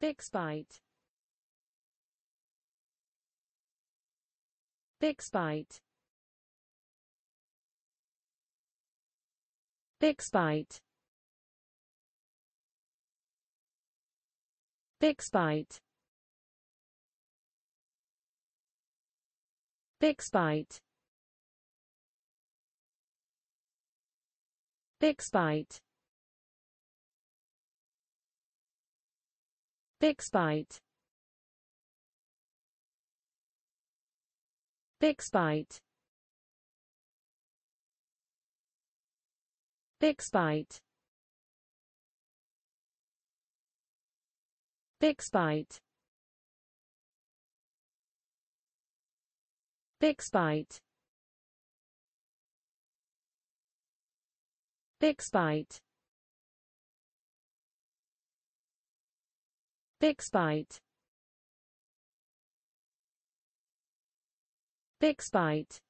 Bixbite. Bixbite. Bixbite. Bixbite. Bixbite. Bixbite. Bixbite. Bixbite. Bixbite. Bixbite. Bixbite. Bixbite. Bixbite. Bixbite.